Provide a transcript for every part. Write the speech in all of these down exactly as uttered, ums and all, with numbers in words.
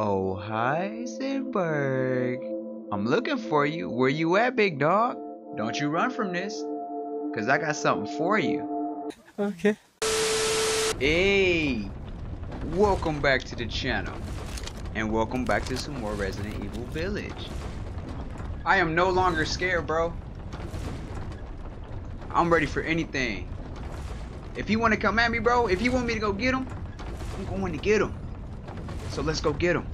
Oh, Heisenberg. I'm looking for you. Where you at, big dog? Don't you run from this, because I got something for you. Okay. Hey, welcome back to the channel, and welcome back to some more Resident Evil Village. I am no longer scared, bro. I'm ready for anything. If you want to come at me, bro, if you want me to go get him, I'm going to get him. So let's go get him.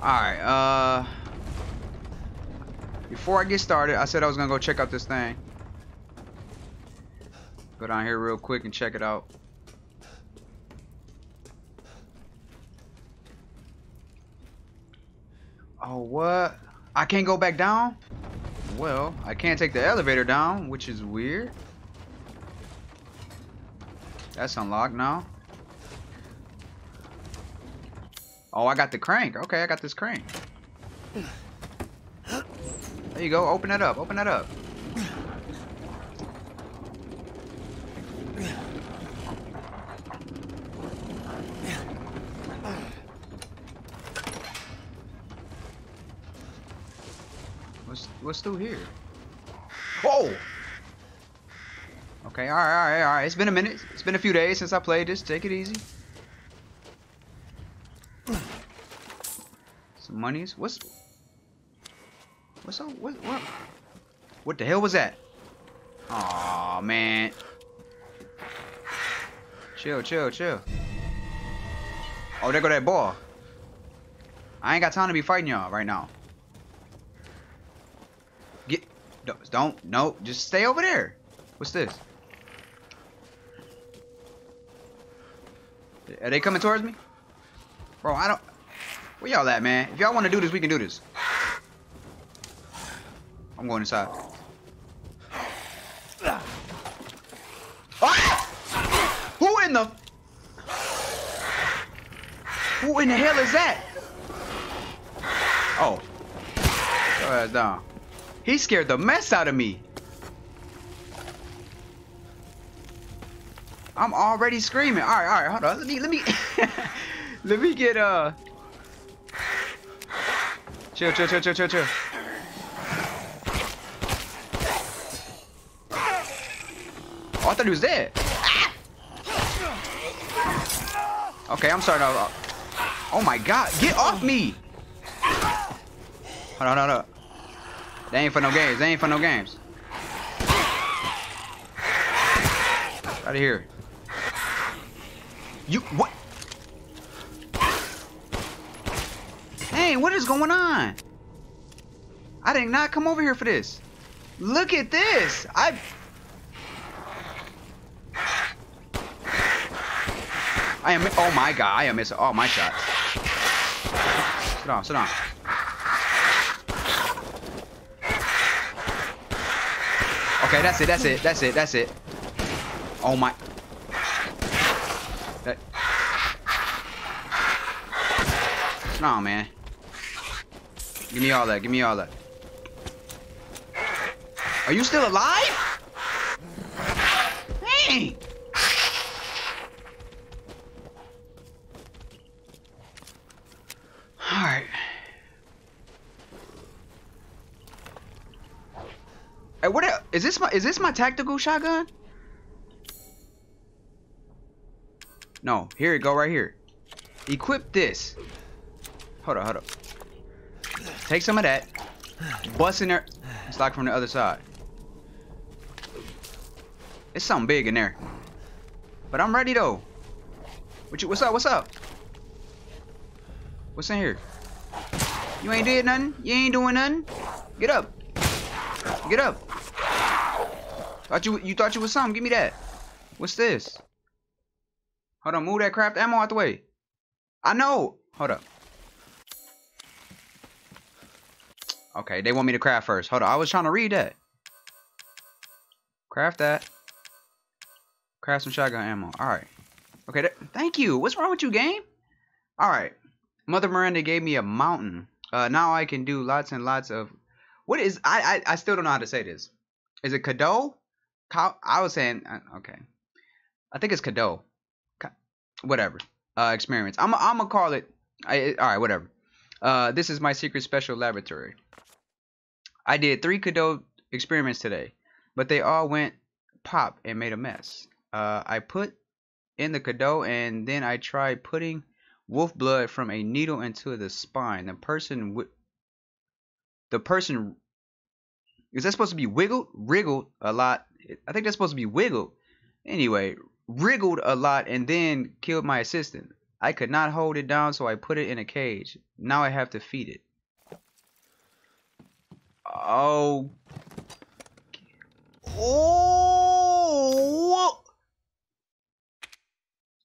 Alright, uh... before I get started, I said I was going to go check out this thing. Go down here real quick and check it out. Oh, what? I can't go back down? Well, I can't take the elevator down, which is weird. That's unlocked now. Oh, I got the crank. Okay, I got this crank. There you go. Open it up. Open it up. What's what's through here? Whoa! Okay, all right, all right, all right. It's been a minute. It's been a few days since I played this. Take it easy. Some monies. What's What's up? What, what? What the hell was that? Aw, man. Chill, chill, chill. Oh, there go that ball. I ain't got time to be fighting y'all right now. Get. Don't. No. Just stay over there. What's this? Are they coming towards me? Bro, I don't. Where y'all at, man? If y'all want to do this, we can do this. I'm going inside. Ah! Who in the... Who in the hell is that? Oh. Go ahead down. He scared the mess out of me. I'm already screaming. Alright, alright, hold on. Let me, let me... let me get, uh... Chill, chill, chill, chill, chill, chill. Oh, I thought he was dead. Okay, I'm starting out. Oh my god, get off me! Hold on, hold on. They ain't for no games, they ain't for no games. Out of here. You, what? Hey, what is going on? I did not come over here for this. Look at this. I... I am, oh my god, I am missing all my shots. Sit down, sit down. Okay, that's it, that's it, that's it, that's it. Oh my. That... No, man. Give me all that, give me all that. Are you still alive? Hey! Alright. Hey, what a, is this my is this my tactical shotgun? No, here you go right here. Equip this. Hold up, hold up. Take some of that. Bust in there. It's locked from the other side. It's something big in there. But I'm ready though. What you, what's up? What's up? What's in here? You ain't did nothing. You ain't doing nothing. Get up. Get up. Thought you you thought you was something. Give me that. What's this? Hold on. Move that craft ammo out the way. I know. Hold up. Okay, they want me to craft first. Hold on, I was trying to read that. Craft that. Craft some shotgun ammo. Alright. Okay, th thank you. What's wrong with you, game? Alright. Mother Miranda gave me a mountain. Uh, now I can do lots and lots of... What is... I I, I still don't know how to say this. Is it Cadou? I was saying... Okay. I think it's Cadou. Whatever. uh, experiments. I'm I'm gonna call it. I, all right, whatever. Uh, this is my secret special laboratory. I did three Cadou experiments today, but they all went pop and made a mess. Uh, I put in the Cadou, and then I tried putting wolf blood from a needle into the spine. The person w the person is that supposed to be wiggled? Wriggled a lot. I think that's supposed to be wiggled. Anyway, wriggled a lot and then killed my assistant. I could not hold it down, so I put it in a cage. Now I have to feed it. Oh. Oh.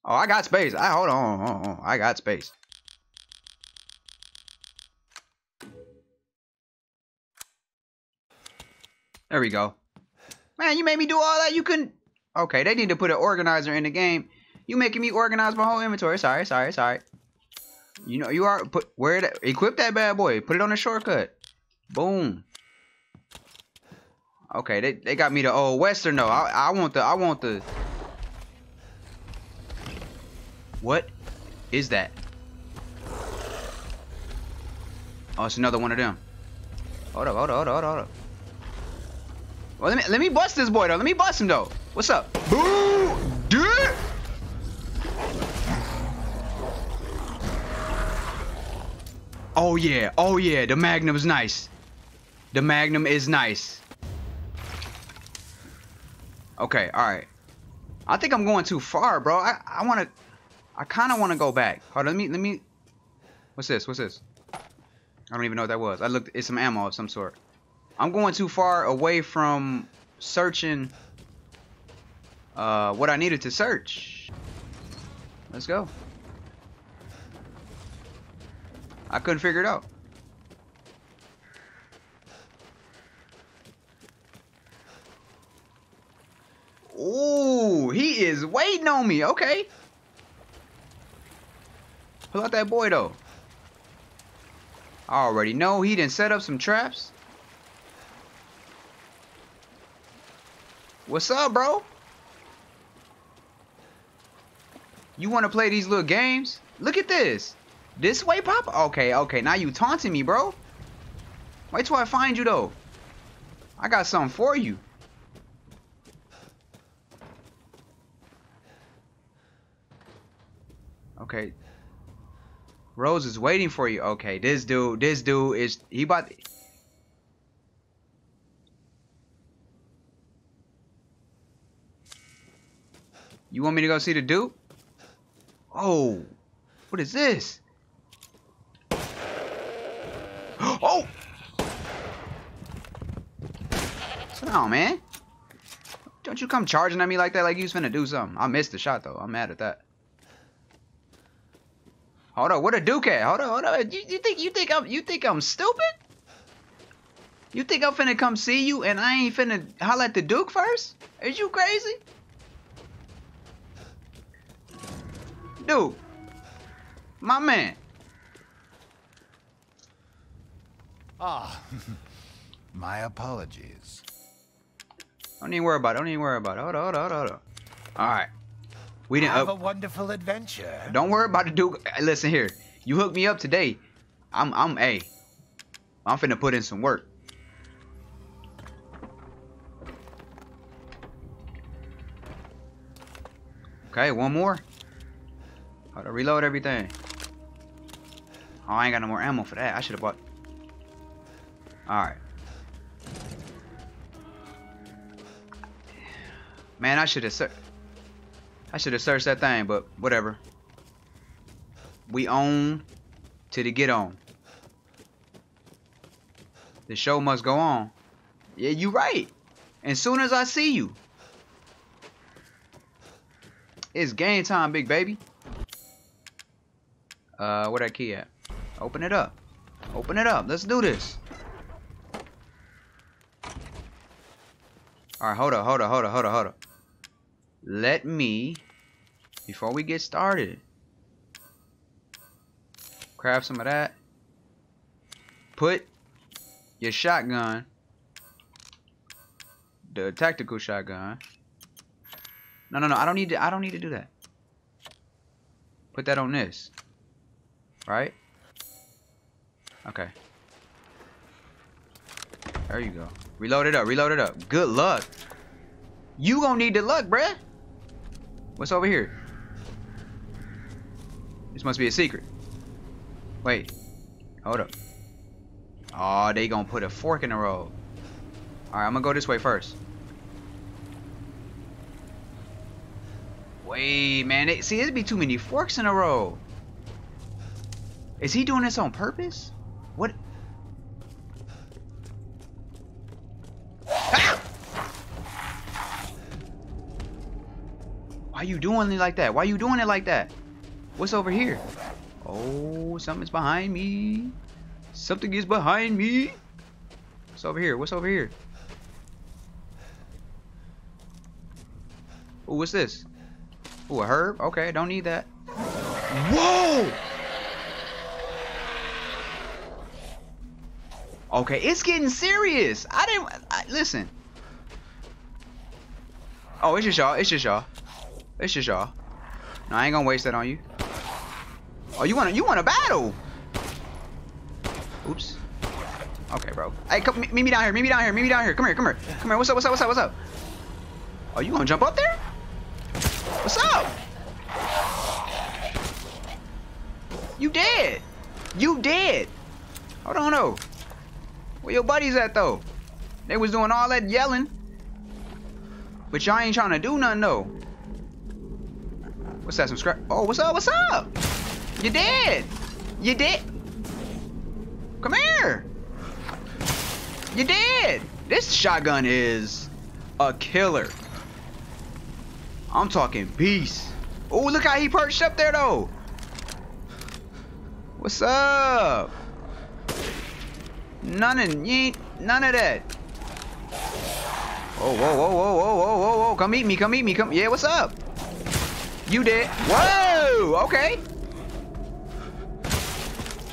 Oh, I got space. I hold on, hold on. I got space. There we go. Man, you made me do all that. You couldn't. Okay, they need to put an organizer in the game. You making me organize my whole inventory. Sorry, sorry, sorry. You know you are put where that equip that bad boy. Put it on a shortcut. Boom. Okay, they they got me the old western though. I I want the I want the. What is that? Oh, it's another one of them. Hold up, hold up, hold up, hold up. Well, let me let me bust this boy though. Let me bust him though. What's up? Boo! Dude! Oh yeah, oh yeah, the Magnum's nice. The Magnum is nice. Okay, alright. I think I'm going too far, bro. I, I wanna I kinda wanna go back. Hold on, let me let me What's this? What's this? I don't even know what that was. I looked it's some ammo of some sort. I'm going too far away from searching uh what I needed to search. Let's go. I couldn't figure it out. Ooh, he is waiting on me. Okay. Pull out that boy though. I already know he done set up some traps. What's up, bro? You want to play these little games? Look at this. This way, Pop? Okay, okay. Now you taunting me, bro. Wait till I find you, though. I got something for you. Okay. Rose is waiting for you. Okay, this dude, this dude is... He about... You want me to go see the Duke? Oh. What is this? Oh! Sit down, man. Don't you come charging at me like that like you was finna do something. I missed the shot, though. I'm mad at that. Hold up. Where the Duke at? Hold up. Hold up. You, you, think, you, think I'm, you think I'm stupid? You think I'm finna come see you and I ain't finna holler at the Duke first? Is you crazy? Dude. My man. Ah, my apologies. Don't even worry about it. Don't even worry about it. Hold on, hold on, hold on. All right, we didn't have up. A wonderful adventure. Don't worry about it, Duke. Listen here, you hooked me up today. I'm, I'm a. I'm finna put in some work. Okay, one more. Hold on, reload everything. Oh, I ain't got no more ammo for that. I should have bought. Alright. Man, I should have searched. I should have searched that thing, but whatever. We own till they get on. The show must go on. Yeah, you right. And soon as I see you. It's game time, big baby. Uh, where that key at? Open it up. Open it up. Let's do this. Alright, hold up, hold up, hold up, hold up, hold up. Let me, before we get started, grab some of that. Put your shotgun, the tactical shotgun. No, no, no, I don't need to, I don't need to do that. Put that on this. Right? Okay. There you go. Reload it up. Reload it up. Good luck. You gonna need the luck, bruh. What's over here? This must be a secret. Wait. Hold up. Oh, they gonna put a fork in the road. Alright, I'm gonna go this way first. Wait, man. They, see, there'd be too many forks in a row. Is he doing this on purpose? What? Ah! Why are you doing it like that? Why are you doing it like that? What's over here? Oh, something's behind me. Something is behind me. What's over here? What's over here? Oh, what's this? Oh, a herb? Okay, don't need that. Whoa! Okay, it's getting serious. I didn't... I, listen. Oh, it's just y'all. It's just y'all. It's just y'all. No, I ain't gonna waste that on you. Oh, you wanna... You wanna battle? Oops. Okay, bro. Hey, come... Meet me down here. Meet me down here. Meet me down here. Come here. Come here. Come here. What's up? What's up? What's up? What's up? Oh, you gonna jump up there? What's up? You dead. You dead. Hold on, though. Where your buddies at, though? They was doing all that yelling. But y'all ain't trying to do nothing, though. What's that, some scrap? Oh, what's up? What's up? You dead. You dead. Come here. You dead. This shotgun is a killer. I'm talking beast. Oh, look how he perched up there, though. What's up? None of you ain't none of that. Oh, whoa, whoa, whoa, whoa, whoa, whoa, whoa! Come eat me, come eat me, come. Yeah, what's up? You dead? Whoa! Okay.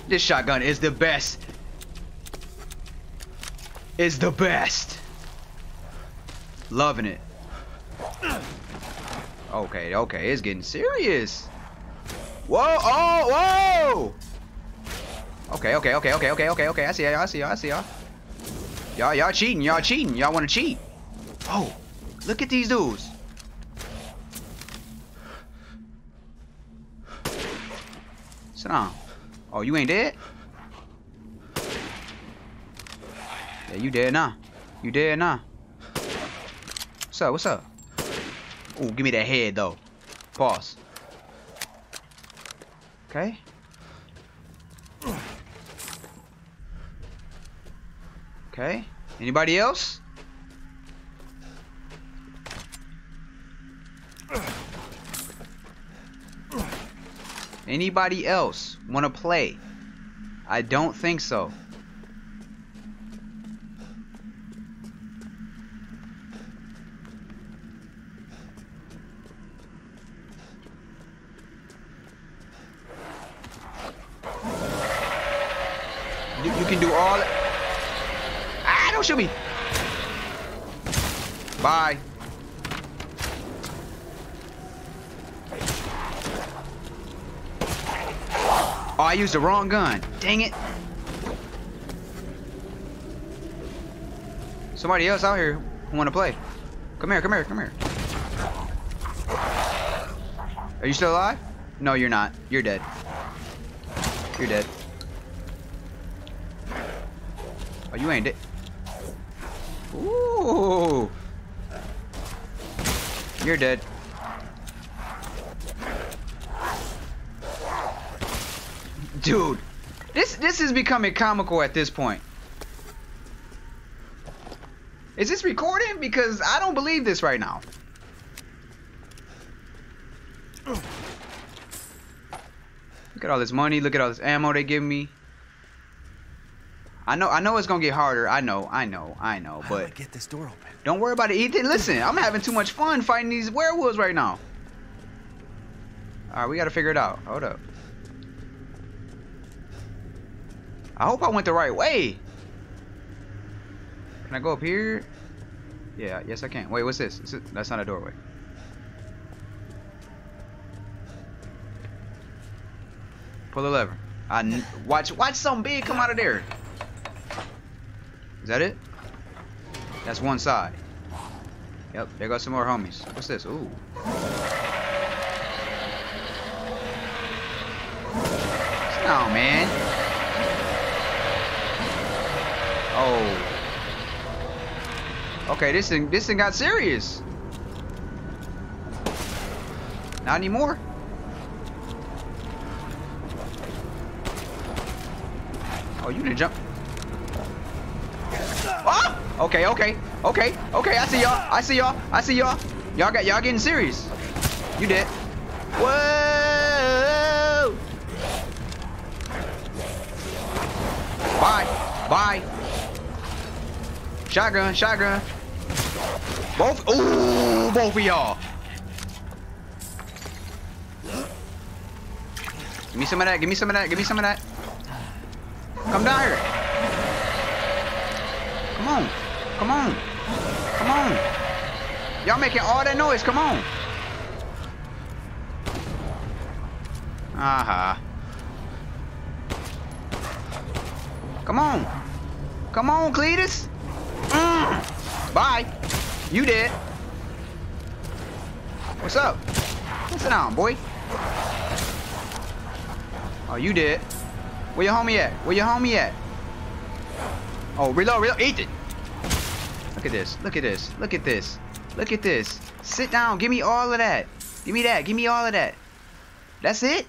This shotgun is the best. Is the best. Loving it. Okay, okay, it's getting serious. Whoa! Oh, whoa! Okay, okay, okay, okay, okay, okay, okay. I see y'all, I see y'all, I see y'all. Y'all, y'all cheating, y'all cheating, y'all want to cheat. Oh, look at these dudes. Sit down. Oh, you ain't dead? Yeah, you dead now. You dead now. What's up? What's up? Oh, give me that head though. Pause. Okay. Okay. Anybody else? Anybody else want to play? I don't think so. You, you can do all that. Don't shoot me. Bye. Oh, I used the wrong gun. Dang it. Somebody else out here who wanna play. Come here, come here, come here. Are you still alive? No, you're not. You're dead. You're dead. Oh, you ain't dead. Ooh. You're dead. Dude, this this is becoming comical at this point. Is this recording? Because I don't believe this right now. Look at all this money, look at all this ammo they give me. I know, I know it's gonna get harder. I know, I know, I know. But how do I get this door open? Don't worry about it, Ethan. Listen, I'm having too much fun fighting these werewolves right now. All right, we gotta figure it out. Hold up. I hope I went the right way. Can I go up here? Yeah, yes I can. Wait, what's this? Is it, that's not a doorway. Pull the lever. I n watch watch something big come out of there. Is that it? That's one side. Yep, there goes some more homies. What's this? Ooh. Oh man. Oh. Okay, this thing this thing got serious. Not anymore. Oh, you didn't jump. Oh! Okay, okay, okay, okay. I see y'all. I see y'all. I see y'all. Y'all got y'all getting serious. You dead. What? Bye. Bye. Shotgun. Shotgun. Both. Ooh, both of y'all. Give me some of that. Give me some of that. Give me some of that. Come down here. Come on. Come on. Come on. Y'all making all that noise. Come on. Uh-huh. Come on. Come on, Cletus. Mm. Bye. You dead. What's up? Sit down, boy. Oh, you dead. Where your homie at? Where your homie at? Oh, reload, reload. Ethan. Look at this. Look at this. Look at this. Look at this. Sit down. Give me all of that. Give me that. Give me all of that. That's it?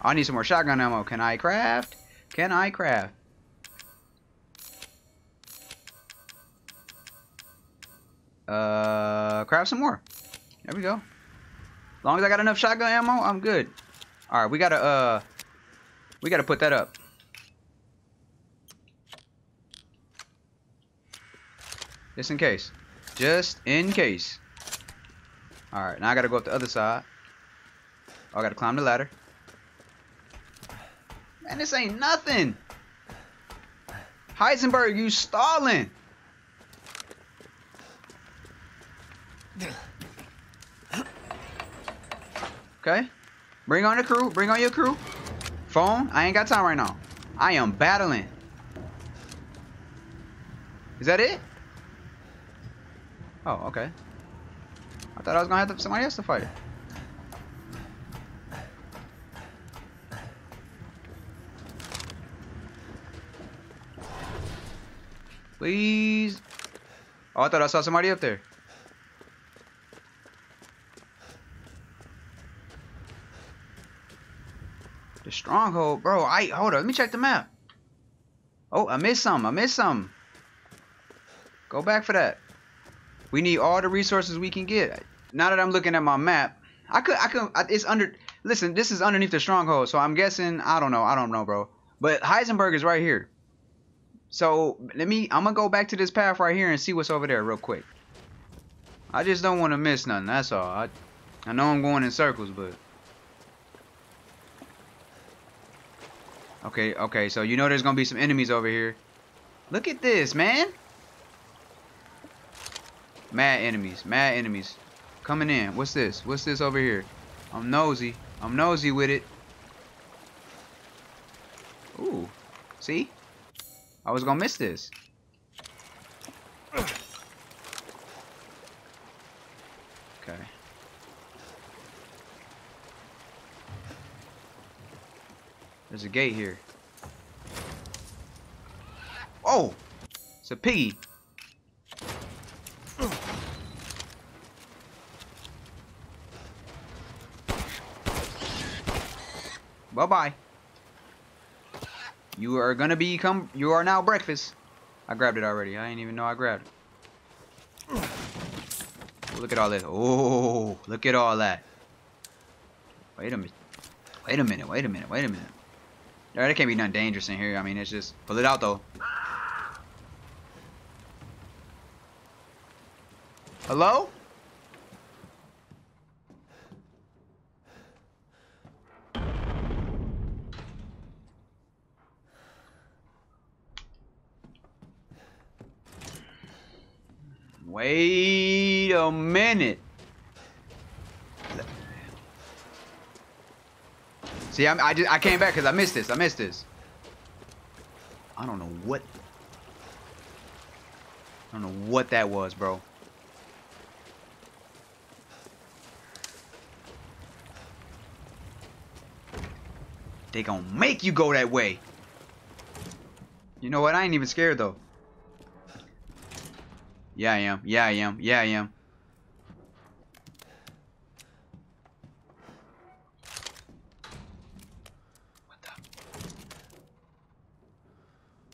Oh, I need some more shotgun ammo. Can I craft? Can I craft? Uh, craft some more. There we go. As long as I got enough shotgun ammo, I'm good. All right, we gotta uh, we gotta put that up. Just in case. Just in case. All right, now I gotta go up the other side. Oh, I gotta climb the ladder. And this ain't nothing. Heisenberg, you stalling. Okay. Bring on the crew. Bring on your crew. Phone. I ain't got time right now. I am battling. Is that it? Oh, okay. I thought I was going to have somebody else to fight. Please. Oh, I thought I saw somebody up there. The stronghold, bro. I hold up. Let me check the map. Oh, I missed some. I missed some. Go back for that. We need all the resources we can get. Now that I'm looking at my map, I could. I could. It's under. Listen, this is underneath the stronghold, so I'm guessing. I don't know. I don't know, bro. But Heisenberg is right here. So let me I'm gonna go back to this path right here and see what's over there real quick. I just don't want to miss nothing, that's all. I I know I'm going in circles, but Okay, okay, so you know there's gonna be some enemies over here. Look at this, man. Mad enemies, mad enemies. Coming in. What's this? What's this over here? I'm nosy. I'm nosy with it. Ooh. See? I was gonna miss this. Okay. There's a gate here. Oh! It's a piggy. Bye-bye. You are gonna become. You are now breakfast. I grabbed it already. I didn't even know I grabbed it. Look at all this. Oh, look at all that. Wait a minute. Wait a minute. Wait a minute. Wait a minute. All right, there can't be nothing dangerous in here. I mean, it's just pull it out though. Hello? Wait a minute. See, I'm, I just I came back because I missed this. I missed this. I don't know what. I don't know what that was, bro. They gonna make you go that way. You know what? I ain't even scared though. Yeah, I am. Yeah, I am. Yeah, I am. What the?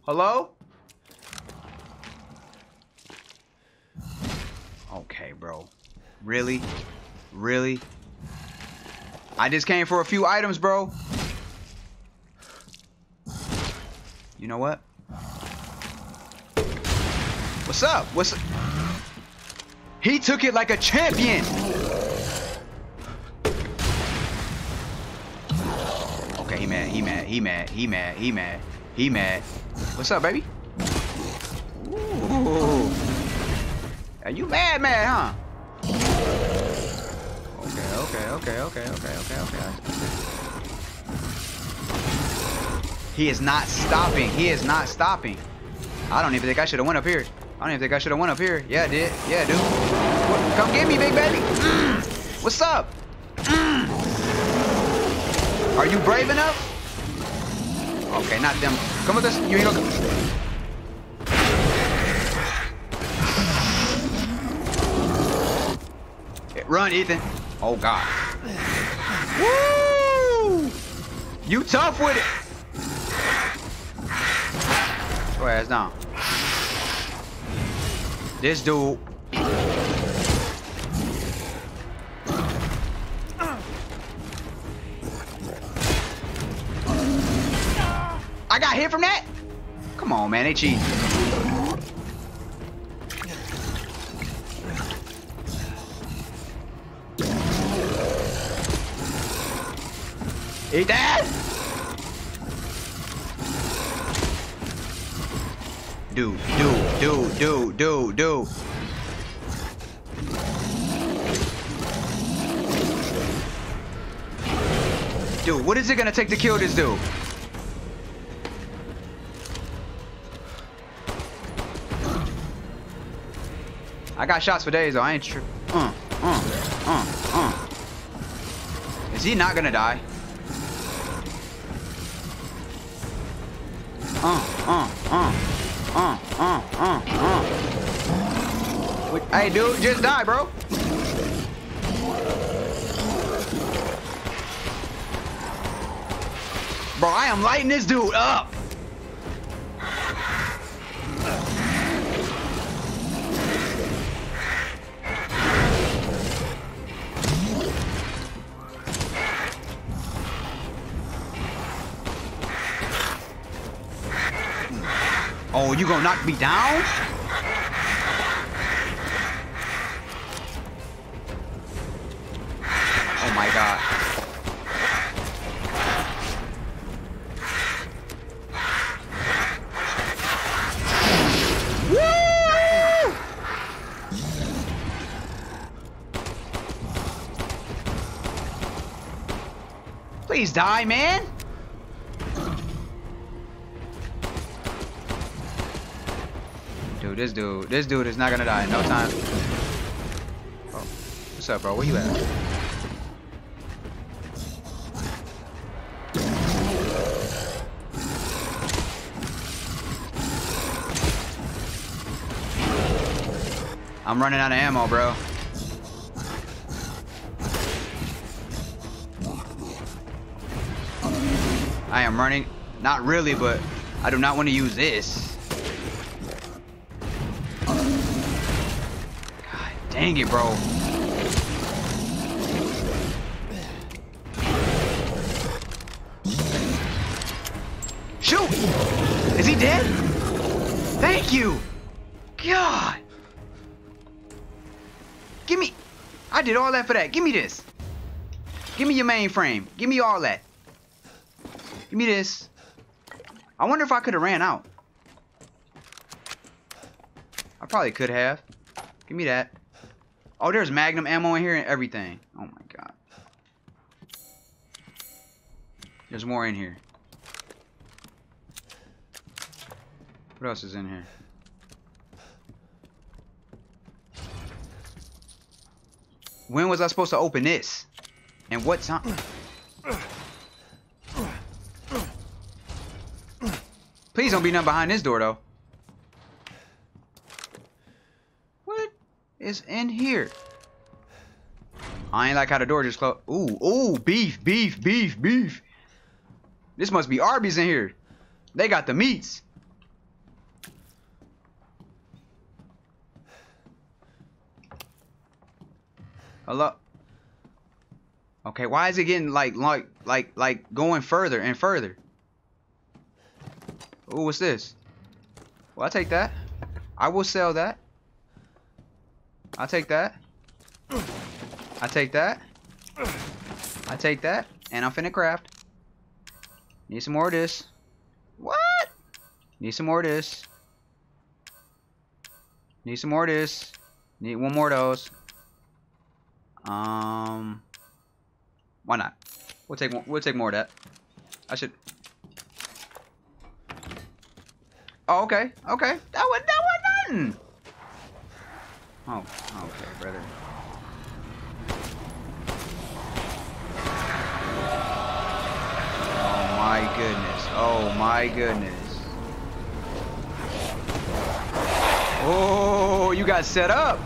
Hello? Okay, bro. Really? Really? I just came for a few items, bro. You know what? What's up? What's up? He took it like a champion. Okay, he mad, he mad, he mad, he mad, he mad, he mad. What's up, baby? Ooh. Are you mad, mad, huh? Okay, okay, okay, okay, okay, okay, okay. He is not stopping. He is not stopping. I don't even think I should have went up here. I don't even think I should have went up here. Yeah, I did. Yeah, dude. What? Come get me, big baby. Mm. What's up? Mm. Are you brave enough? Okay, not them. Come with us. You ain't gonna come. Run, Ethan. Oh, God. Woo! You tough with it. Ass down. This dude. I got hit from that? Come on, man. They cheating. Eat that! Do, do, do, do, do, do. Dude, what is it gonna take to kill this dude? I got shots for days though, I ain't tri- Uh, uh, uh, uh. Is he not gonna die? Uh, uh, uh. Uh, uh, uh, uh. Hey, dude, just die, bro. Bro, I am lighting this dude up. Oh, you gonna knock me down? Oh my God. Woo! Please die, man. This dude, this dude is not gonna die in no time. Bro, what's up, bro? Where you at? I'm running out of ammo, bro. I am running. Not really, but I do not want to use this. Dang it, bro. Shoot! Is he dead? Thank you! God! Give me... I did all that for that. Give me this. Give me your mainframe. Give me all that. Give me this. I wonder if I could have ran out. I probably could have. Give me that. Oh, there's magnum ammo in here and everything. Oh my God. There's more in here. What else is in here? When was I supposed to open this? And what time? Please don't be nothing behind this door, though. What is in here? I ain't like how the door just closed. Ooh, ooh, beef, beef, beef, beef. This must be Arby's in here. They got the meats. Hello. Okay, why is it getting like like like like going further and further? Ooh, what's this? Well, I'll take that. I will sell that. I'll take that. I take that. I take that. And I'm finna craft. Need some more of this. What? Need some more of this. Need some more of this. Need one more of those. Um why not? We'll take we'll take more of that. I should Oh, okay. Okay. That was that was nothing. Oh, okay, brother. Oh my goodness. Oh my goodness. Oh, you got set up.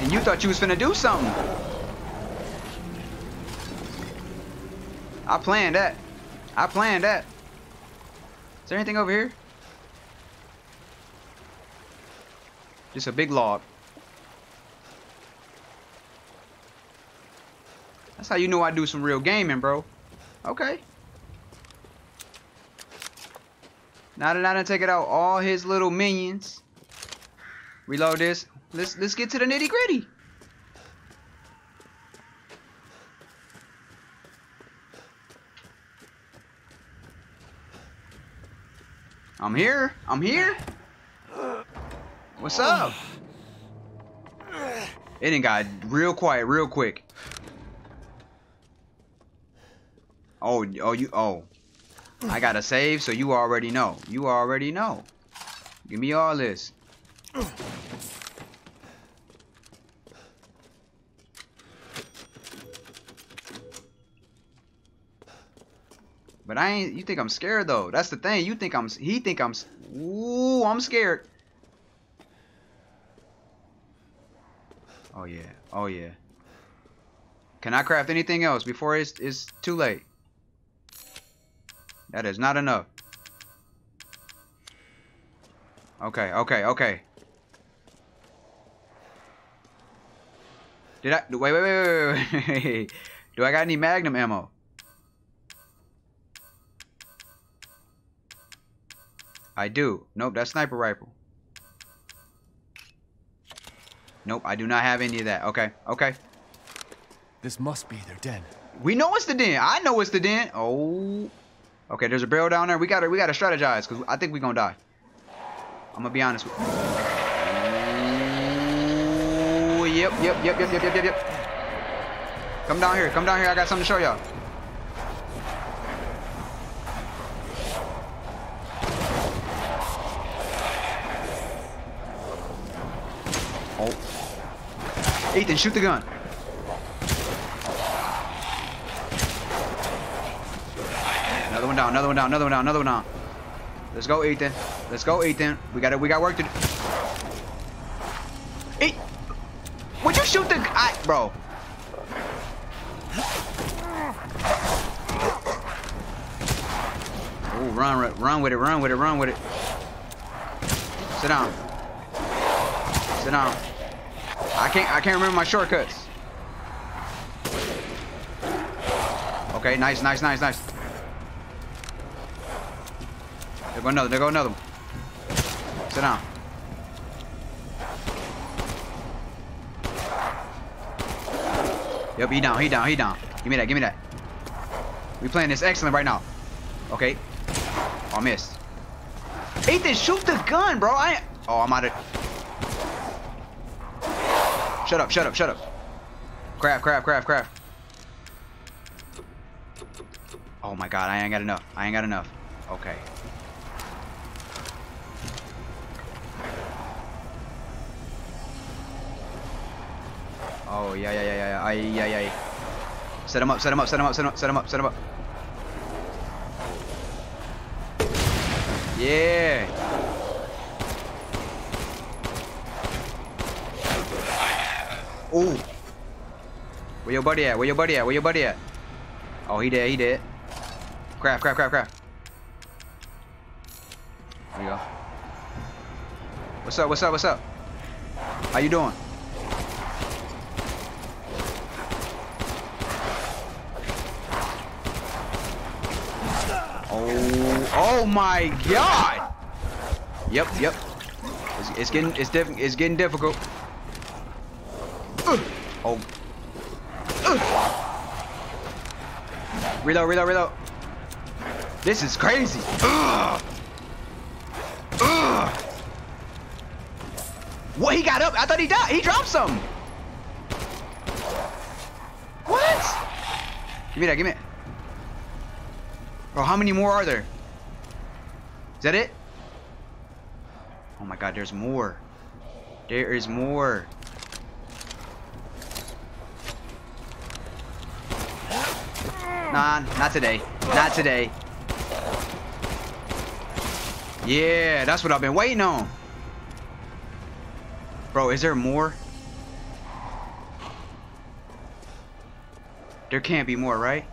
And you thought you was finna do something. I planned that. I planned that. Is there anything over here? Just a big log. That's how you know I do some real gaming, bro. Okay. Now that I done take it out all his little minions. Reload this. Let's let's get to the nitty gritty. I'm here. I'm here. What's up? It done got real quiet real quick. Oh oh you oh. I gotta save, so you already know. You already know. Give me all this. But I ain't. You think I'm scared though? That's the thing. You think I'm. He think I'm. Ooh, I'm scared. Oh yeah. Oh yeah. Can I craft anything else before it's it's too late? That is not enough. Okay. Okay. Okay. Did I? Wait. Wait. Wait. Wait. wait. Do I got any magnum ammo? I do. Nope, that's sniper rifle. Nope, I do not have any of that. Okay, okay. This must be their den. We know it's the den. I know it's the den. Oh. Okay, there's a barrel down there. We gotta, we gotta strategize because I think we're gonna die. I'm gonna be honest with you. Ooh, yep, yep, yep, yep, yep, yep, yep. Come down here. Come down here. I got something to show y'all. Ethan, shoot the gun. Another one down, another one down, another one down, another one down. Let's go, Ethan. Let's go, Ethan. We got it. We got work to do. Eat. Would you shoot the guy, bro? Oh, run, run with it, run with it, run with it. Sit down. Sit down. I can't I can't remember my shortcuts. Okay, nice, nice, nice, nice. There go another, there go another one. Sit down. Yep, he down, he down, he down. Give me that, give me that. We playing this excellent right now. Okay. Oh, I missed. Ethan, shoot the gun, bro. I Oh, I'm out of Shut up, shut up, shut up. Craft, craft, craft, craft. Oh, Oh my god, I ain't got enough. I ain't got enough. Okay. Oh, yeah, yeah, yeah, yeah, I, yeah, yeah. Set him up, set him up, set him up, set him up, set him up, set him up. Yeah. Oh. Where your buddy at? Where your buddy at? Where your buddy at? Oh, he dead, he dead. Crap, crap, crap, crap. There we go. What's up, what's up, what's up? How you doing? Oh my god! Yep, yep. It's, it's getting, it's diff, it's getting difficult. Ugh. Oh. Ugh. Reload, reload, reload. This is crazy. Ugh. Ugh. What? He got up? I thought he died. He dropped something. What? Give me that. Give me it. Bro, how many more are there? Is that it? Oh my god, there's more. There is more. Nah, not today. Not today. Yeah, that's what I've been waiting on. Bro, is there more? There can't be more, right?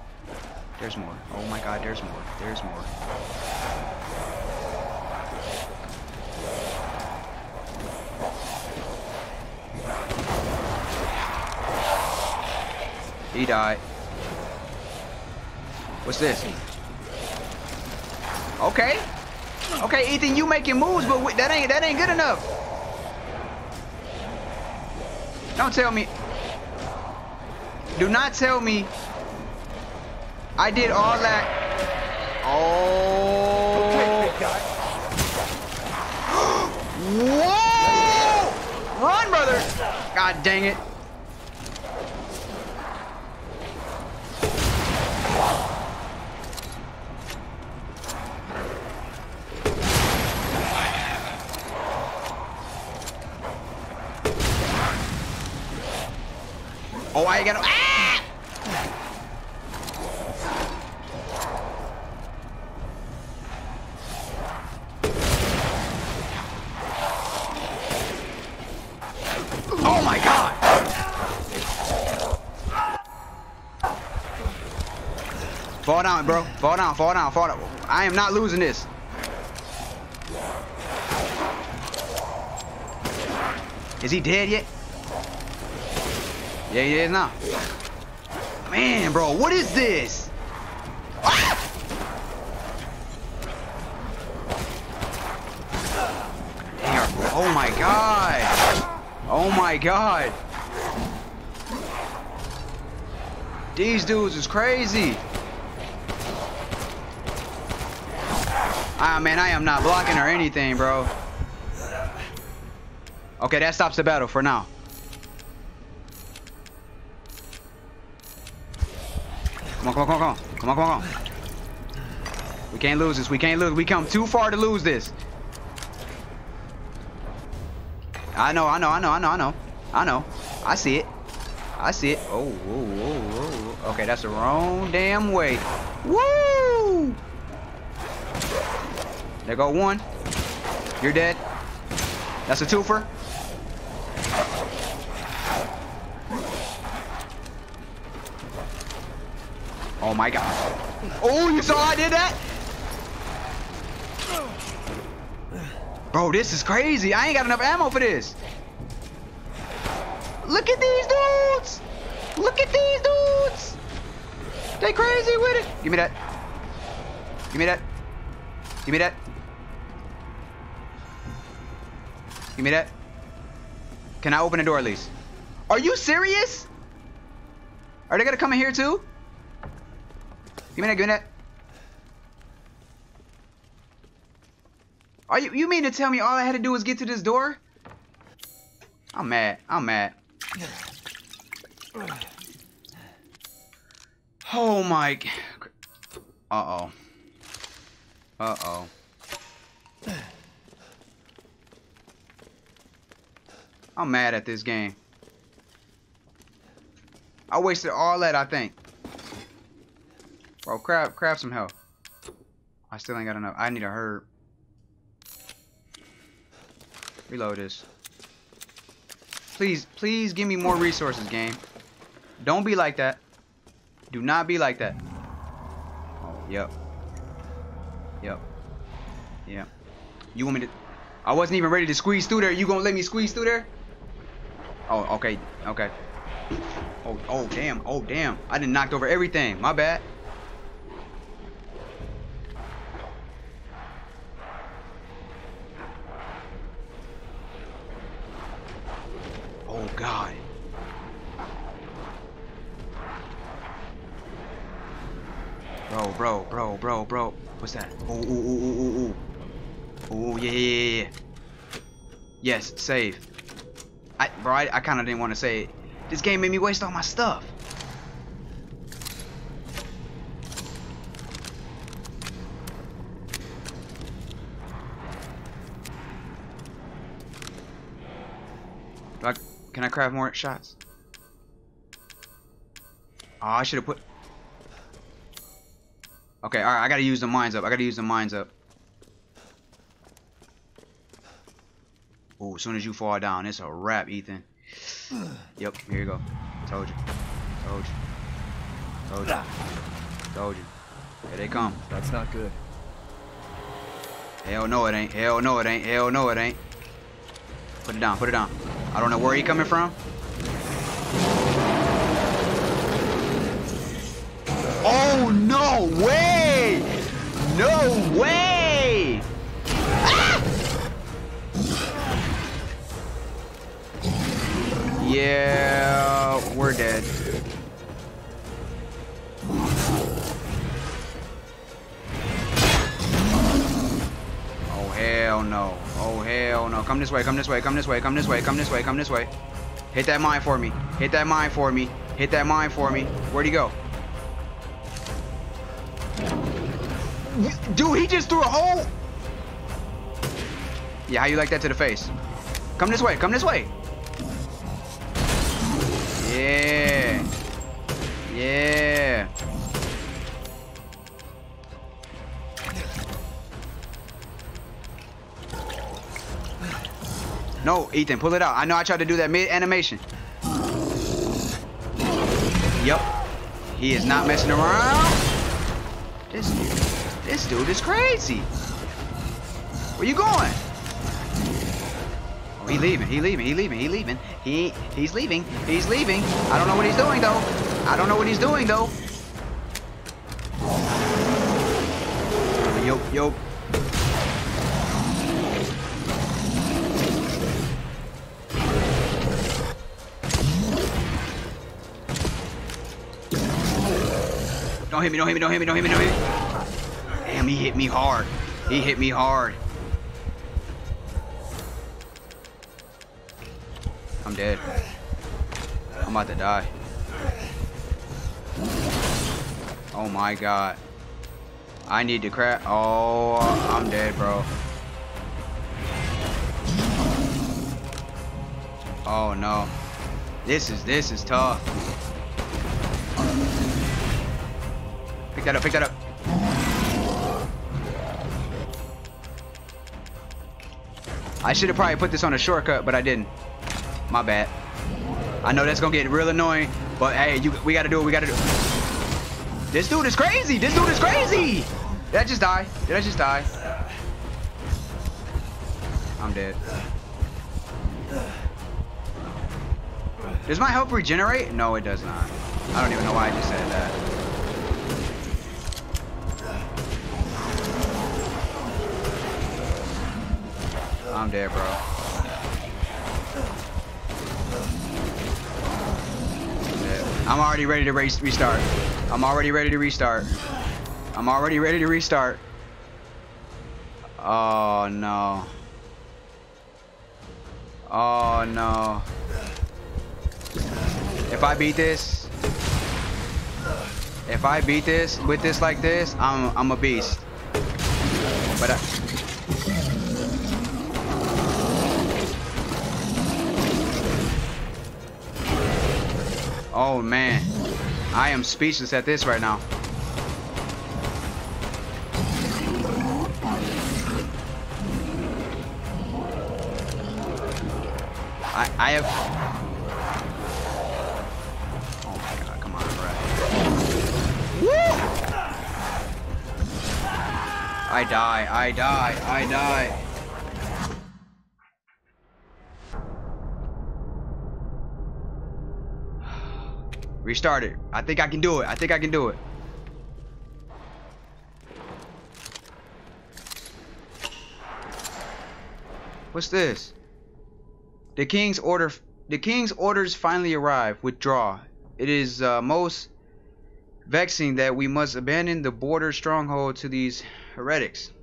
There's more. Oh my god, there's more. There's more. He died. What's this? Okay. Okay, Ethan, you making moves, but we, that ain't that ain't good enough. Don't tell me. Do not tell me. I did all that. Oh. Okay, big guy. Whoa! Run, brother. God dang it. Oh, I got him. Ah! Oh my god! Fall down, bro. Fall down, fall down, fall down. I am not losing this. Is he dead yet? Yeah, he is now. Man, bro, what is this? Ah! Damn, bro. Oh my god. Oh my god. These dudes is crazy. Ah, man, I am not blocking or anything, bro. Okay, that stops the battle for now. Come on, come on, come on, come on, come on. We can't lose this. We can't lose. We come too far to lose this. I know, I know, I know, I know, I know. I know. I see it. I see it. Oh, whoa, whoa, whoa. Okay, that's the wrong damn way. Woo! There go one. You're dead. That's a twofer. Oh my god. Oh, you saw I did that? Bro, this is crazy. I ain't got enough ammo for this. Look at these dudes. Look at these dudes. They crazy with it. Give me that. Give me that. Give me that. Give me that. Can I open the door at least? Are you serious? Are they gonna come in here too? Give me that, give me that. Are you, you mean to tell me all I had to do was get to this door? I'm mad, I'm mad. Oh my, Uh-oh. Uh-oh. I'm mad at this game. I wasted all that, I think. Bro, grab, grab some help. I still ain't got enough. I need a herb. Reload this. Please, please give me more resources, game. Don't be like that. Do not be like that. Oh, yep. Yep. Yep. You want me to... I wasn't even ready to squeeze through there. You gonna let me squeeze through there? Oh, okay. Okay. Oh, oh, damn. Oh, damn. I done knocked over everything. My bad. Oh, God. Bro, bro, bro, bro, bro. What's that? Ooh, ooh, ooh, ooh, ooh, ooh. Oh yeah, yeah, yeah, yes, save. I, bro, I, I kind of didn't want to say it. This game made me waste all my stuff. Do I, can I craft more shots? Oh, I should have put. Okay, all right, I gotta use the mines up. I gotta use the mines up. Oh, as soon as you fall down, it's a wrap, Ethan. Yep, here you go. Told you. Told you. Told you. Told you. Here they come. That's not good. Hell no it ain't. Hell no it ain't. Hell no it ain't. Put it down. Put it down. I don't know where he coming from. Oh, no way! No way! Yeah, we're dead. Oh hell no. Oh hell no. Come this way, come this way, come this way, come this way, come this way, come this way. Hit that mine for me. Hit that mine for me. Hit that mine for me. Where'd he go? Dude, he just threw a hole. Yeah, how you like that to the face? Come this way, come this way. Yeah. Yeah. No, Ethan, pull it out. I know I tried to do that mid-animation. Yep. He is not messing around. This dude, this dude is crazy. Where you going? He leaving, he leaving, he leaving, he leaving. He he's leaving, he's leaving. I don't know what he's doing though. I don't know what he's doing though. Yo, yo. Don't hit me, don't hit me, don't hit me, don't hit me, don't hit me. Damn, he hit me hard. He hit me hard. I'm dead. I'm about to die. Oh my god. I need to crap. Oh, I'm dead, bro. Oh no. This is this is tough. Pick that up. Pick that up. I should have probably put this on a shortcut, but I didn't. My bad. I know that's gonna get real annoying, but hey, you, we gotta do what we gotta do. This dude is crazy. This dude is crazy. Did I just die? Did I just die? I'm dead. Does my help regenerate? No, it does not. I don't even know why I just said that. I'm dead, bro. I'm already ready to race restart. I'm already ready to restart. I'm already ready to restart. Oh no. Oh no. If I beat this, If I beat this with this like this, I'm I'm a beast. But I, oh man, I am speechless at this right now. I I have. I die, I die, I die. Restart it. I think I can do it. I think I can do it. What's this? The king's order the king's orders finally arrive. Withdraw. It is uh, most vexing that we must abandon the border stronghold to these heretics.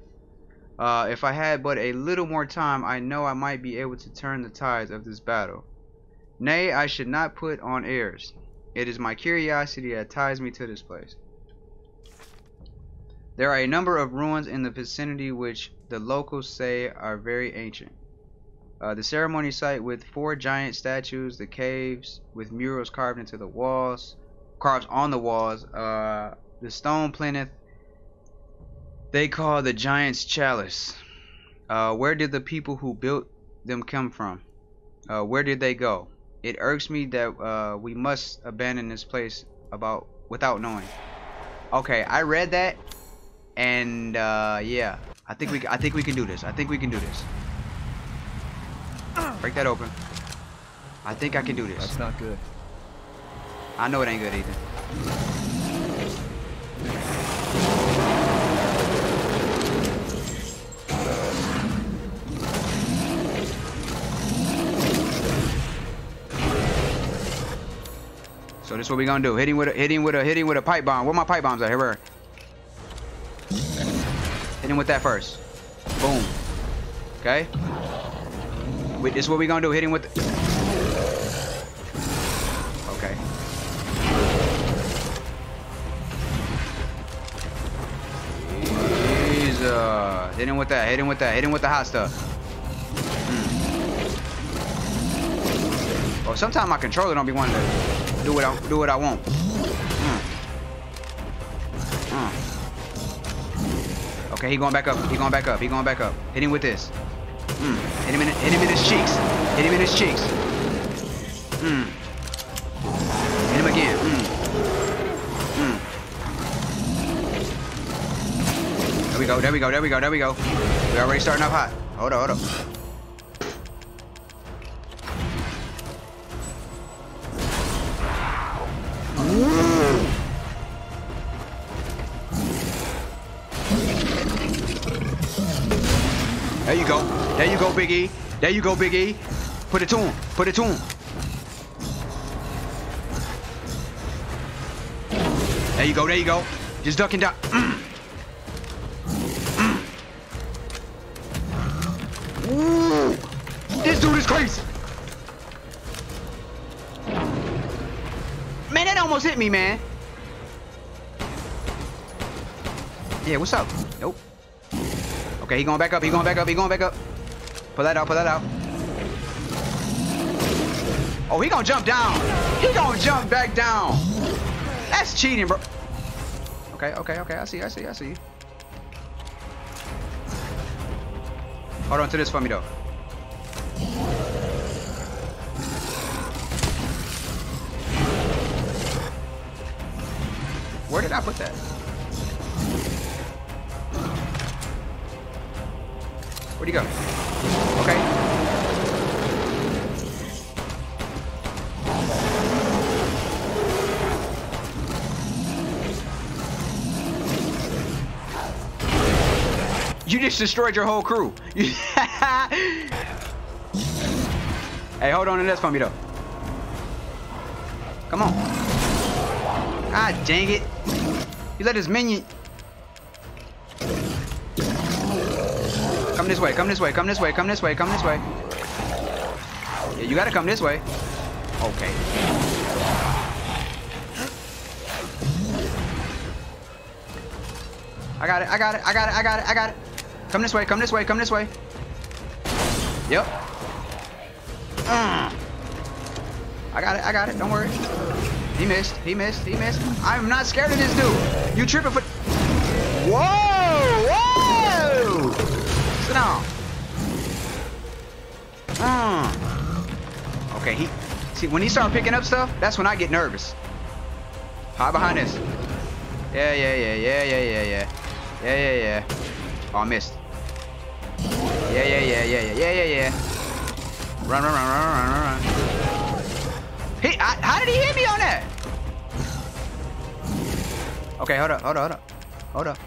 Uh, if I had but a little more time, I know I might be able to turn the tides of this battle. Nay, I should not put on airs. It is my curiosity that ties me to this place. There are a number of ruins in the vicinity which the locals say are very ancient. Uh, the ceremony site with four giant statues, the caves with murals carved into the walls, carved on the walls, uh, the stone plinth they call the giant's chalice. Uh, where did the people who built them come from? Uh, where did they go? It irks me that uh, we must abandon this place about without knowing. Okay, I read that, and uh, yeah, I think we I think we can do this. I think we can do this. Break that open. I think I can do this. That's not good. I know it ain't good either. So this is what we gonna do. Hit him with a hit him with a hit him with a pipe bomb. Where my pipe bombs at? Here we are. Hit him with that first. Boom. Okay. Wait, this is what we gonna do. Hit him with the Uh, hit him with that, hit him with that, hit him with the hot stuff. Mm. Oh, sometimes my controller don't be wanting to do what I, do what I want. Mm. Mm. Okay, he going back up, he going back up, he going back up. Hit him with this. Mm. Hit him in, hit him in his cheeks. Hit him in his cheeks. Mm. Hit him again. Mm. There we go, there we go, there we go, there we go. We already starting up hot. Hold up, hold up. There you go. There you go, Big E. There you go, Big E. Put it to him. Put it to him. There you go, there you go. Just duck and duck. This dude is crazy. Man, that almost hit me, man. Yeah, what's up? Nope. Okay, he going back up, he going back up, he going back up. Pull that out, pull that out. Oh, he gonna jump down. He gonna jump back down. That's cheating, bro. Okay, okay, okay, I see, I see, I see. Hold on to this for me, though. Where did I put that? Where'd he go? Okay. You just destroyed your whole crew. Hey, hold on to this for me, though. Come on. Ah, dang it. You let his minion. Come this way, come this way, come this way, come this way, come this way. Yeah, you gotta come this way. Okay. I got it. I got it. I got it. I got it. I got it. Come this way. Come this way. Come this way. Yep. Mm. I got it. I got it. Don't worry. He missed. He missed. He missed. I'm not scared of this dude. You tripping for... Whoa! Whoa! Sit down. Mm. Okay. He... See, when he starts picking up stuff, that's when I get nervous. Hide behind this. Yeah, yeah, yeah, yeah, yeah, yeah, yeah. Yeah, yeah, yeah. Oh, I missed. Yeah, yeah, yeah, yeah, yeah, yeah, yeah, yeah. Run, run, run, run, run, run, run. He, I, how did he hit me on that? Okay, hold up, hold up, hold up. Hold up.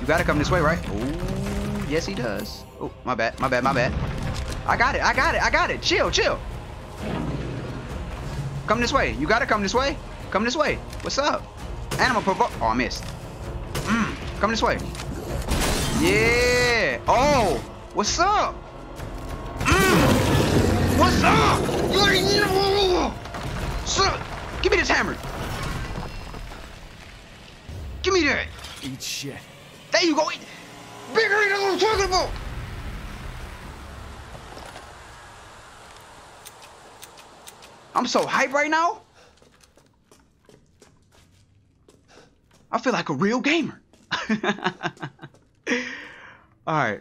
You gotta come this way, right? Ooh, yes, he does. Oh, my bad, my bad, my bad. I got it, I got it, I got it. Chill, chill. Come this way. You gotta come this way. Come this way. What's up? Animal provoke. Oh, I missed. Mm. Come this way. Yeah. Oh. What's up? Mm. What's up? So, give me this hammer. Give me that. Eat shit. There you go. Eat. Bigger than what I'm talking about. I'm so hyped right now. I feel like a real gamer. Alright.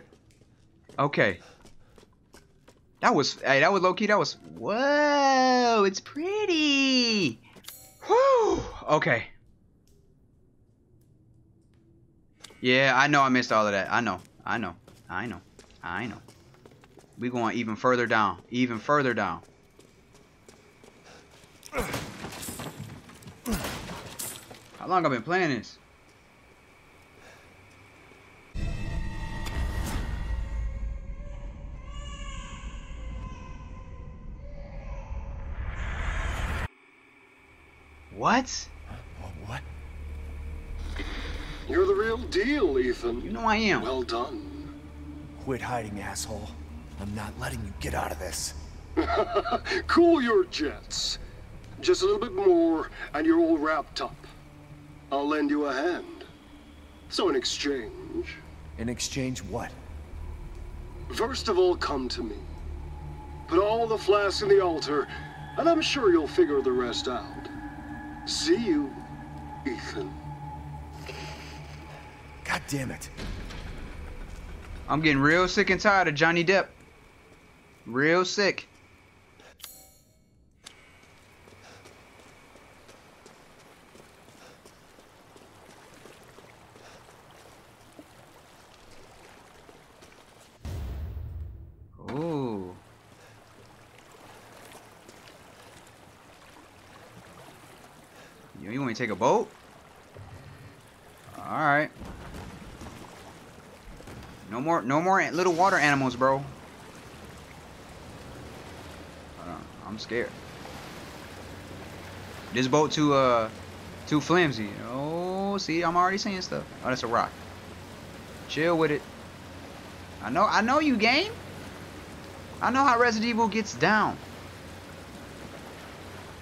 Okay. That was, hey, that was low key. That was, whoa, it's pretty. Whew. Okay. Yeah, I know I missed all of that. I know. I know. I know. I know. We're going even further down. Even further down. How long I've been playing this? What? What? What? You're the real deal, Ethan. You know I am. Well done. Quit hiding, asshole. I'm not letting you get out of this. Cool your jets. Just a little bit more, and you're all wrapped up. I'll lend you a hand. So in exchange... In exchange what? First of all, come to me. Put all the flasks in the altar, and I'm sure you'll figure the rest out. See you, Ethan. God damn it. I'm getting real sick and tired of Johnny Depp. Real sick. You want me to take a boat? Alright. No more no more little water animals, bro. Hold on. I'm scared. This boat too uh too flimsy. Oh, see, I'm already seeing stuff. Oh, that's a rock. Chill with it. I know I know you game. I know how Resident Evil gets down.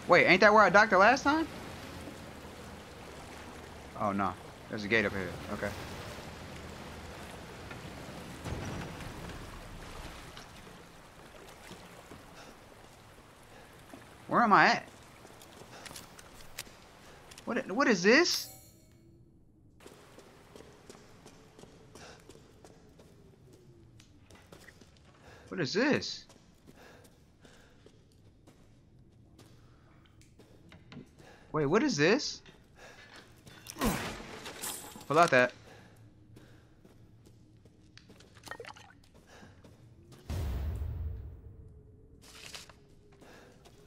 Wait, ain't that where I docked the last time? Oh no, there's a gate up here. Okay. Where am I at? What? What is this? What is this? Wait, what is this? Pull out that.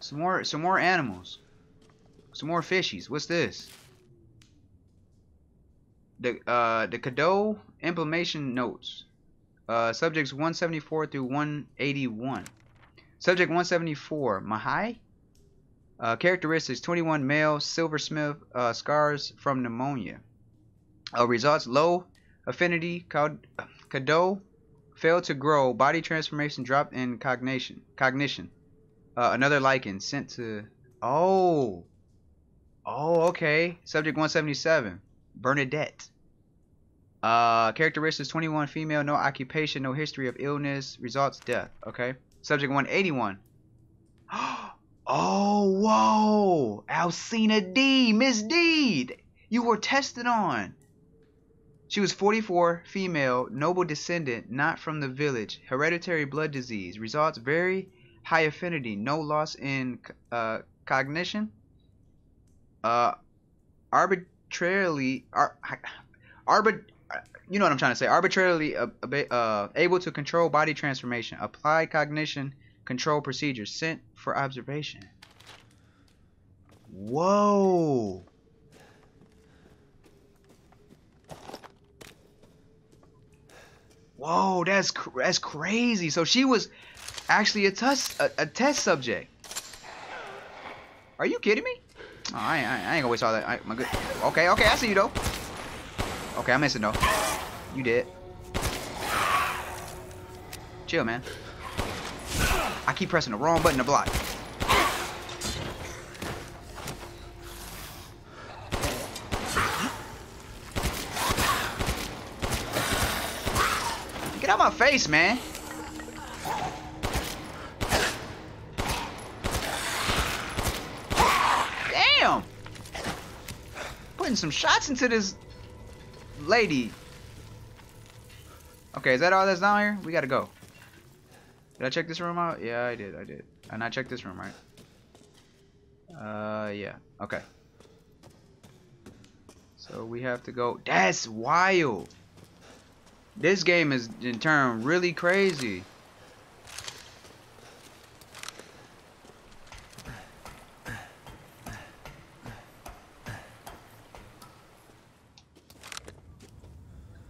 Some more, some more animals. Some more fishies. What's this? The uh the Cadou inflammation notes. Uh subjects one seventy-four through one eighty-one. Subject one seventy-four, Mahai. Uh, characteristics: twenty-one male, silversmith, uh, scars from pneumonia. Uh, results: low affinity, Cadou, failed to grow, body transformation dropped in cognition. Cognition. Uh, another lichen sent to. Oh. Oh, okay. Subject one seventy-seven. Bernadette. Uh, characteristics, twenty-one, female, no occupation, no history of illness, results, death. Okay. Subject one eighty-one. Oh, whoa. Alcina D. Miss D. You were tested on. She was forty-four, female, noble descendant, not from the village, hereditary blood disease, results very high affinity, no loss in uh, cognition, uh, arbitrarily, ar arbit you know what I'm trying to say, arbitrarily uh, uh, able to control body transformation, apply cognition control procedure, sent for observation. Whoa. Whoa, that's cr that's crazy. So she was actually a test a, a test subject. Are you kidding me? Oh, I, ain't, I ain't gonna waste all that. I, my good. Okay, okay, I see you though. Okay, I'm missing though. You dead. Chill, man. I keep pressing the wrong button to block. Get out my face, man. Damn. Putting some shots into this lady. Okay, is that all that's down here? We gotta go. Did I check this room out? Yeah, I did, I did. And I checked this room, right? Uh, yeah, okay. So we have to go. That's wild. This game is in turn really crazy.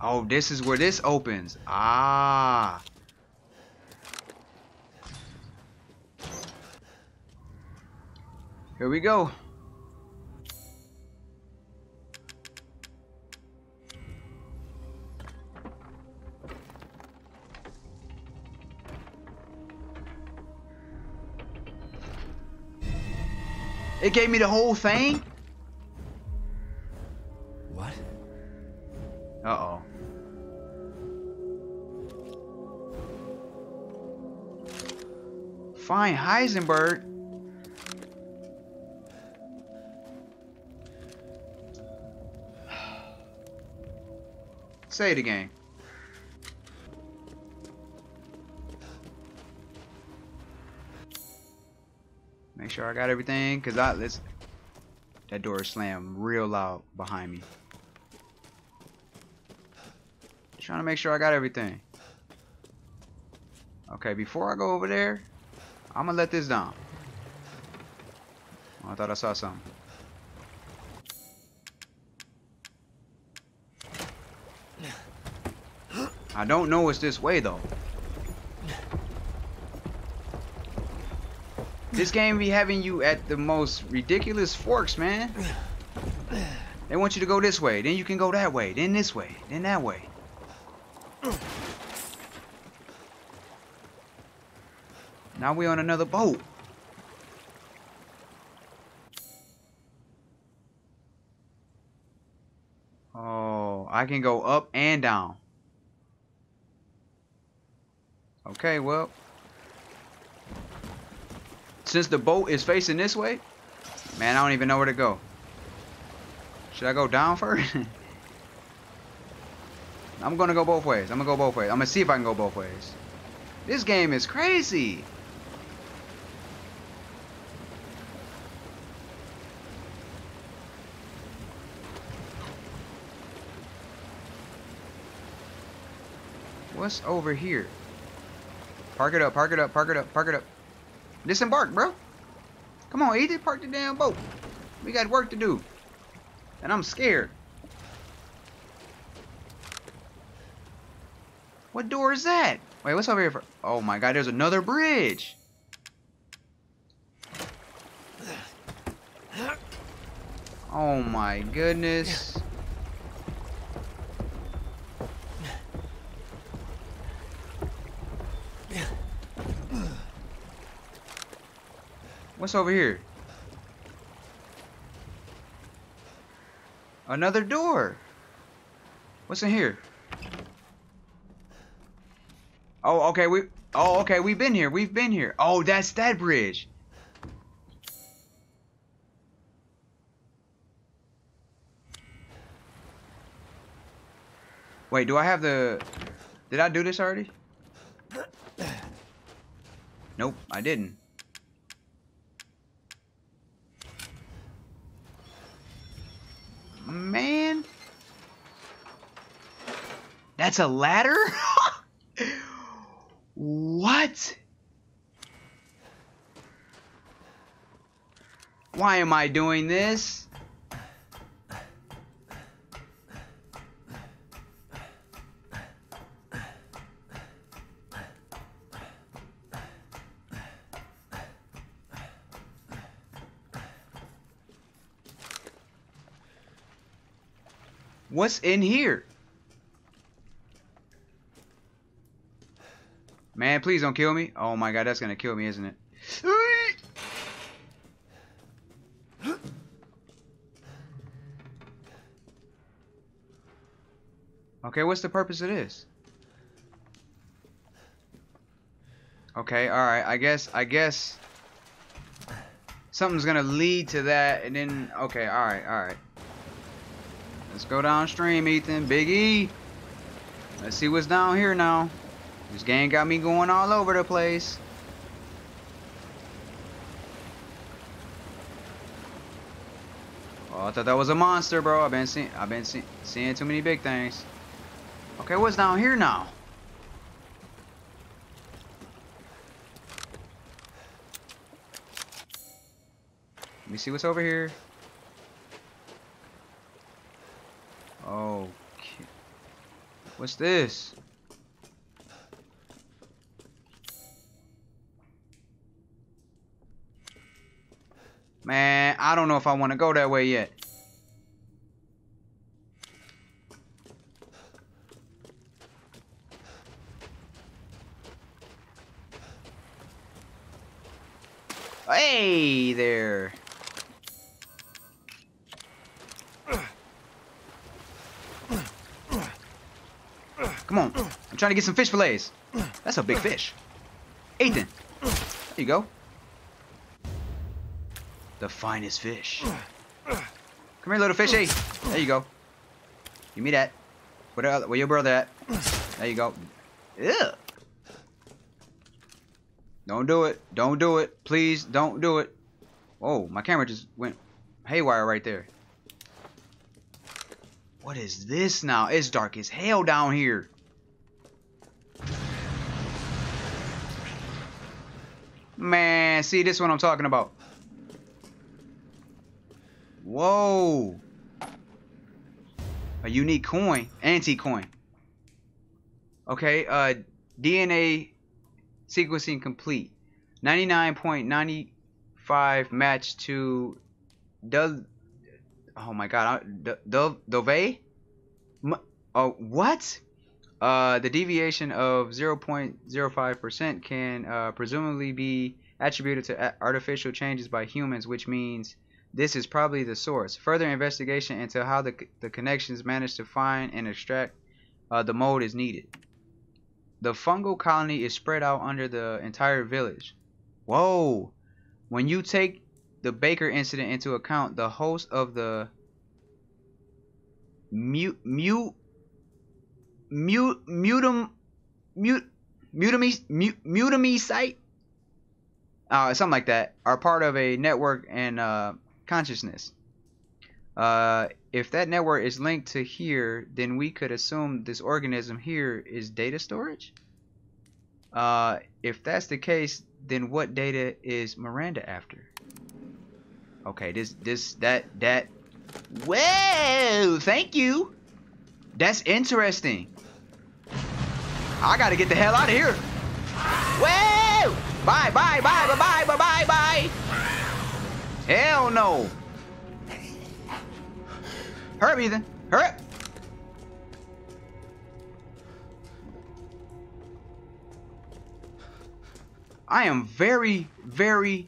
Oh, this is where this opens. Ah. Here we go. It gave me the whole thing? What? Uh-oh. Find Heisenberg. Say it again. Make sure I got everything, cause I listen. That door slammed real loud behind me. Just trying to make sure I got everything. Okay, before I go over there, I'm gonna let this down. Oh, I thought I saw something. I don't know it's this way though. This game be having you at the most ridiculous forks, man. They want you to go this way, then you can go that way, then this way, then that way. Now we're on another boat. Oh, I can go up and down. Okay, well, since the boat is facing this way, man, I don't even know where to go. Should I go down first? I'm gonna go both ways. I'm gonna go both ways. I'm gonna see if I can go both ways. This game is crazy. What's over here? Park it up, park it up, park it up, park it up. Disembark, bro. Come on, Ethan, park the damn boat. We got work to do. And I'm scared. What door is that? Wait, what's over here for? Oh my god, there's another bridge. Oh my goodness. What's over here? Another door. What's in here? Oh, okay, we Oh, okay, we've been here. We've been here. Oh, that's that bridge. Wait, do I have the... Did I do this already? Nope, I didn't. Man. That's a ladder? What? Why am I doing this? What's in here? Man, please don't kill me. Oh my god, that's gonna kill me, isn't it? Okay, what's the purpose of this? Okay, alright, I guess, I guess something's gonna lead to that, and then, okay, alright, alright. Let's go downstream, Ethan. Big E. Let's see what's down here now. This game got me going all over the place. Oh, I thought that was a monster, bro. I've been seeing I've been see seeing too many big things. Okay, what's down here now? Let me see what's over here. Okay. What's this? Man, I don't know if I want to go that way yet. Hey there. Come on. I'm trying to get some fish fillets. That's a big fish. Ethan. There you go. The finest fish. Come here, little fishy. There you go. Give me that. Where, where your brother at? There you go. Ew. Don't do it. Don't do it. Please don't do it. Oh, my camera just went haywire right there. What is this now? It's dark as hell down here. Man, see, this is what I'm talking about. Whoa. A unique coin. Antique coin. Okay, uh, D N A sequencing complete. ninety-nine point nine five match to... Dove... Oh my god. Dove... Dove? Oh, what? Uh, the deviation of zero point zero five percent can uh, presumably be attributed to artificial changes by humans, which means... This is probably the source. Further investigation into how the, the connections managed to find and extract uh, the mold is needed. The fungal colony is spread out under the entire village. Whoa! When you take the Baker incident into account, the host of the mute mute mute mutum mute mutamy mute mutamy site, uh, something like that, are part of a network and. Uh, Consciousness. Uh, if that network is linked to here, then we could assume this organism here is data storage. Uh, if that's the case, then what data is Miranda after? Okay, this, this, that, that. Whoa! Thank you. That's interesting. I gotta get the hell out of here. Whoa! Bye, bye, bye, bye, bye, bye, bye, bye. Hell no! Hurry up, Ethan! Hurry up! I am very, very,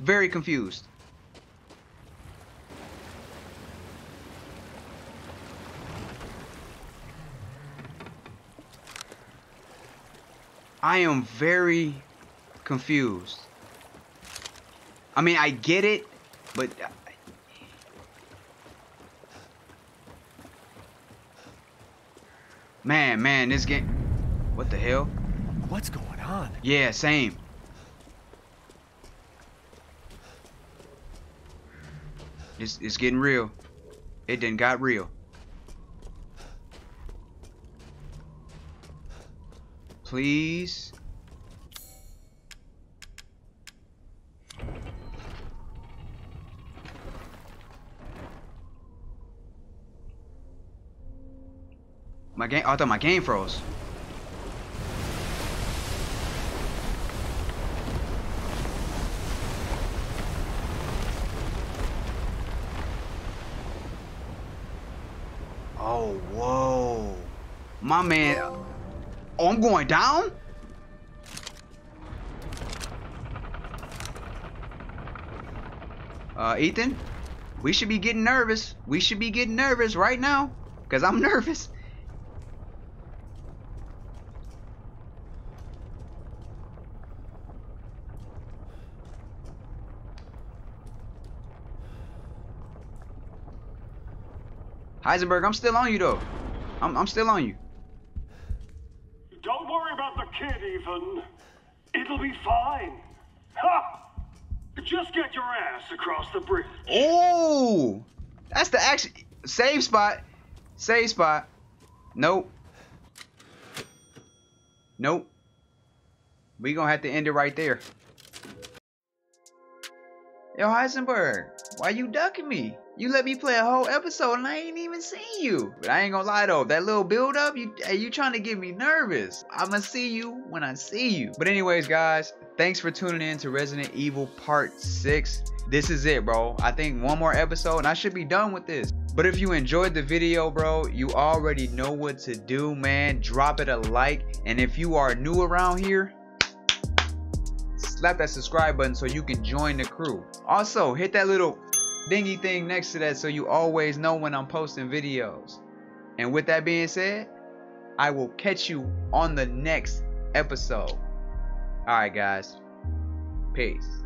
very confused. I am very confused. I mean, I get it, but... Man, man, this game... What the hell? What's going on? Yeah, same. It's, it's getting real. It done got real. Please. My game, oh, I thought my game froze. Oh, whoa. My man. Oh, I'm going down? Uh, Ethan, we should be getting nervous. We should be getting nervous right now, because I'm nervous. Heisenberg, I'm still on you, though. I'm, I'm still on you. Don't worry about the kid, Ethan. It'll be fine. Ha! Just get your ass across the bridge. Oh! That's the action. Save spot. Save spot. Nope. Nope. We gonna have to end it right there. Yo, Heisenberg, why you ducking me? You let me play a whole episode and I ain't even seen you. But I ain't gonna lie though, that little build up, you, you trying to get me nervous. I'ma see you when I see you. But anyways guys, thanks for tuning in to Resident Evil Part six. This is it, bro. I think one more episode and I should be done with this. But if you enjoyed the video, bro, you already know what to do, man. Drop it a like. And if you are new around here, slap that subscribe button so you can join the crew. Also, hit that little dingy thing next to that so you always know when I'm posting videos. And with that being said, I will catch you on the next episode. Alright guys, peace.